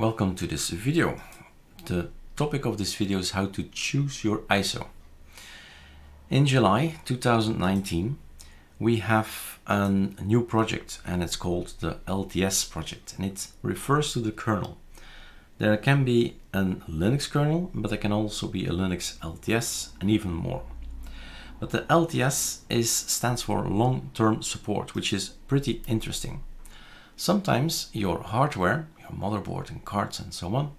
Welcome to this video. The topic of this video is how to choose your ISO. In July 2019, we have a new project and it's called the LTS project, and it refers to the kernel. There can be a Linux kernel, but there can also be a Linux LTS and even more. But the LTS stands for long-term support, which is pretty interesting. Sometimes your hardware, your motherboard and cards and so on,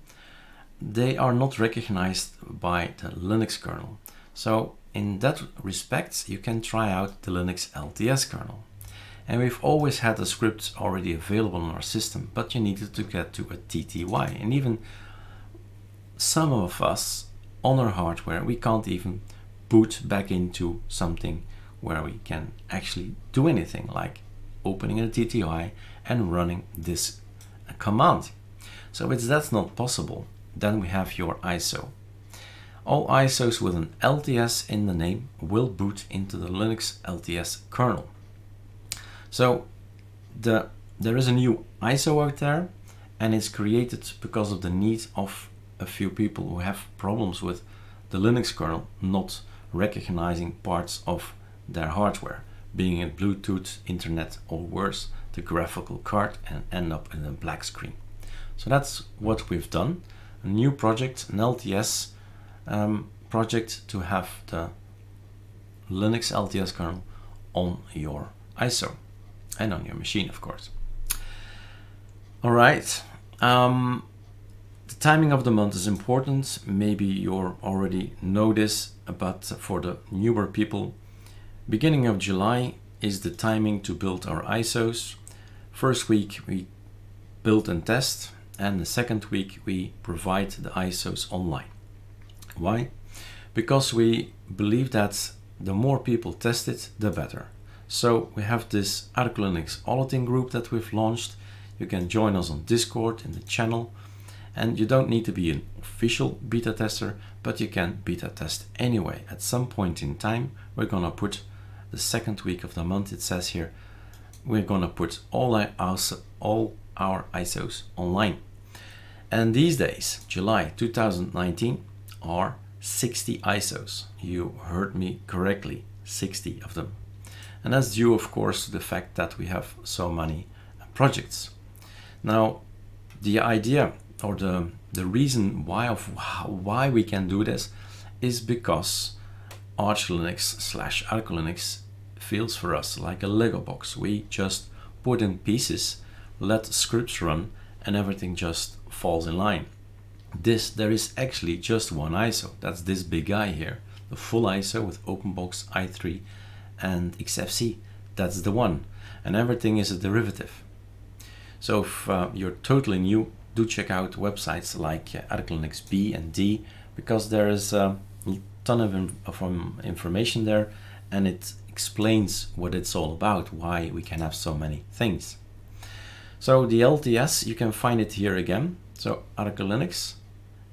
they are not recognized by the Linux kernel. So in that respect, you can try out the Linux LTS kernel. And we've always had the scripts already available on our system, but you needed to get to a TTY. And even some of us on our hardware, we can't even boot back into something where we can actually do anything like opening a TTY and running this command. So if that's not possible, then we have your ISO. All ISOs with an LTS in the name will boot into the Linux LTS kernel. So there is a new ISO out there, and it's created because of the need of a few people who have problems with the Linux kernel not recognizing parts of their hardware, being it Bluetooth, internet, or worse, the graphical card, and end up in a black screen. So that's what we've done. A new project, an LTS project, to have the Linux LTS kernel on your ISO and on your machine, of course. All right. The timing of the month is important. Maybe you already know this, but for the newer people, beginning of July is the timing to build our ISOs. First week we build and test, and the second week we provide the ISOs online. Why? Because we believe that the more people test it, the better. So we have this ArcoLinux auditing group that we've launched. You can join us on Discord in the channel, and you don't need to be an official beta tester, but you can beta test anyway. At some point in time, we're gonna put the second week of the month, it says here, we're gonna put all our ISOs online. And these days, July 2019, are 60 ISOs. You heard me correctly, 60 of them. And that's due, of course, to the fact that we have so many projects. Now, the idea or the reason why we can do this is because ArcoLinux feels for us like a Lego box. We just put in pieces, let scripts run, and everything just falls in line. There is actually just one ISO. That's this big guy here, the full ISO with openbox, i3, and XFC. That's the one, and everything is a derivative. So if you're totally new, do check out websites like ArcoLinuxB and D, because there is a ton of information there, and it explains what it's all about, why we can have so many things. So the LTS, you can find it here again. So ArcoLinux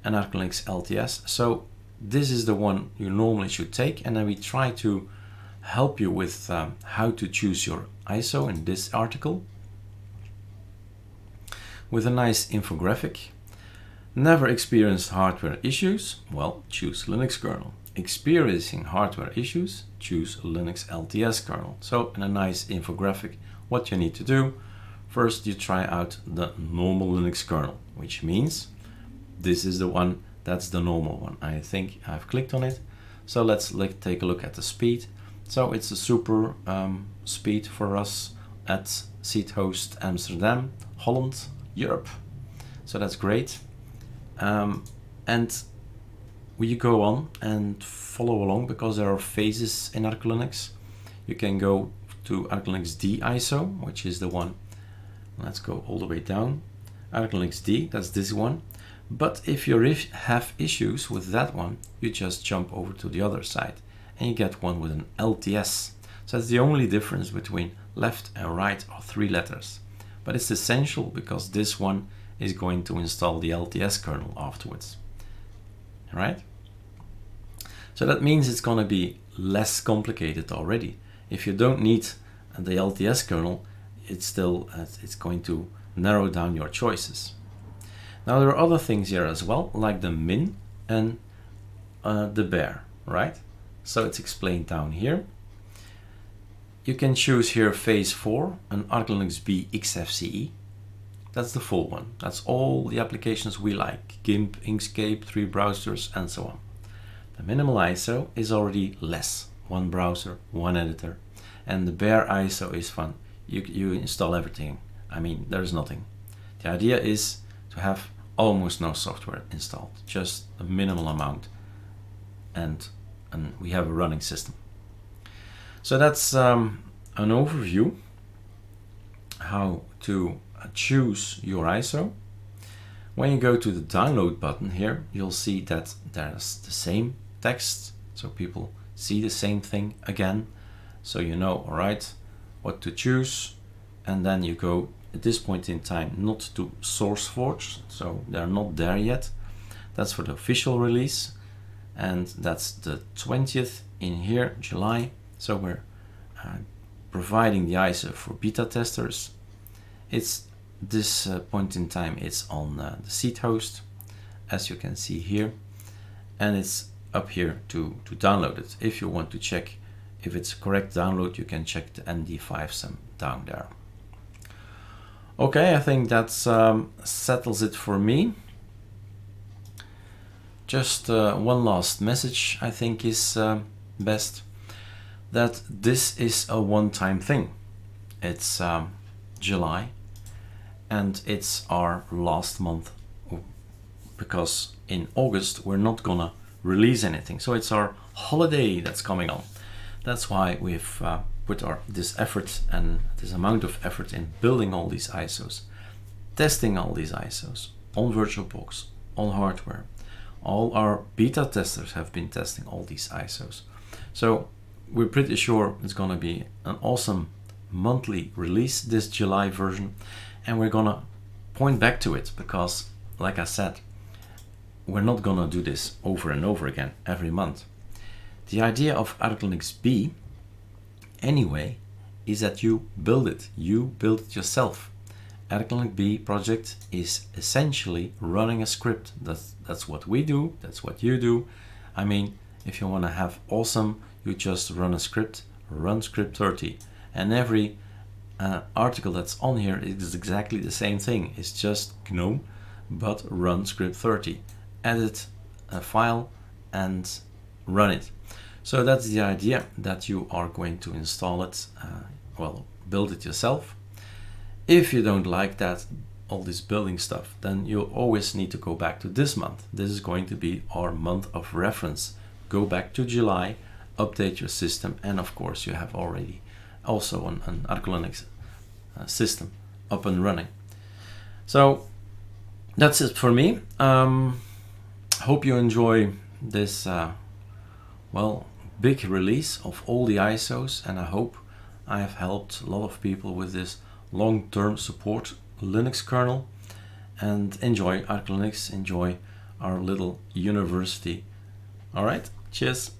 and ArcoLinux LTS. So this is the one you normally should take, and then we try to help you with how to choose your ISO in this article, with a nice infographic. Never experienced hardware issues? Well, choose Linux kernel. Experiencing hardware issues? Choose Linux LTS kernel. So in a nice infographic, what you need to do, first you try out the normal Linux kernel, which means this is the one, that's the normal one. I think I've clicked on it. So let's take a look at the speed. So it's a super speed for us at SeatHost Amsterdam, Holland, Europe. So that's great. And you go on and follow along, because there are phases in ArcoLinux. You can go to ArcoLinuxD ISO, which is the one. Let's go all the way down. ArcoLinuxD, that's this one. But if you have issues with that one, you just jump over to the other side and you get one with an LTS. So that's the only difference between left and right, or three letters. But it's essential because this one is going to install the LTS kernel afterwards. All right? So that means it's going to be less complicated already. If you don't need the LTS kernel, it's going to narrow down your choices. Now there are other things here as well, like the min and the bear, right? So it's explained down here. You can choose here phase 4 and ArcoLinuxB XFCE. That's the full one. That's all the applications we like. GIMP, Inkscape, 3 browsers, and so on. The minimal ISO is already less. 1 browser, 1 editor. And the bare ISO is fun. You install everything. I mean, there's nothing. The idea is to have almost no software installed, just a minimal amount. And we have a running system. So that's an overview how to choose your ISO. When you go to the download button here, you'll see that there's the same text, so people see the same thing again, so you know, all right, what to choose. And then you go at this point in time not to SourceForge, so they're not there yet. That's for the official release, and that's the 20th in here, July. So we're providing the ISO for beta testers. It's this point in time, it's on the SeatHost, as you can see here, and it's up here to download it. If you want to check if it's correct download, you can check the MD5 sum down there. Okay, I think that settles it for me. Just one last message, I think, is best, that this is a one-time thing. It's July. And it's our last month, because in August we're not gonna release anything. So it's our holiday that's coming on. That's why we've put this effort and this amount of effort in building all these ISOs, testing all these ISOs on VirtualBox, on hardware. All our beta testers have been testing all these ISOs. So we're pretty sure it's gonna be an awesome monthly release, this July version. And we're gonna point back to it, because like I said, we're not gonna do this over and over again every month. The idea of ArcoLinuxB anyway is that you build it yourself. ArcoLinuxB project is essentially running a script. That's what we do, that's what you do. I mean, if you want to have awesome, you just run a script, run script 30, and every article that's on here is exactly the same thing. It's just GNOME, but run script 30, edit a file and run it. So that's the idea, that you are going to install it, well, build it yourself. If you don't like that, all this building stuff, then you'll always need to go back to this month. This is going to be our month of reference. Go back to July, update your system, and of course you have already also an ArcoLinux system up and running. So that's it for me. Hope you enjoy this well, big release of all the ISOs, and I hope I have helped a lot of people with this long-term support Linux kernel. And enjoy ArcoLinux, enjoy our little university. All right, cheers.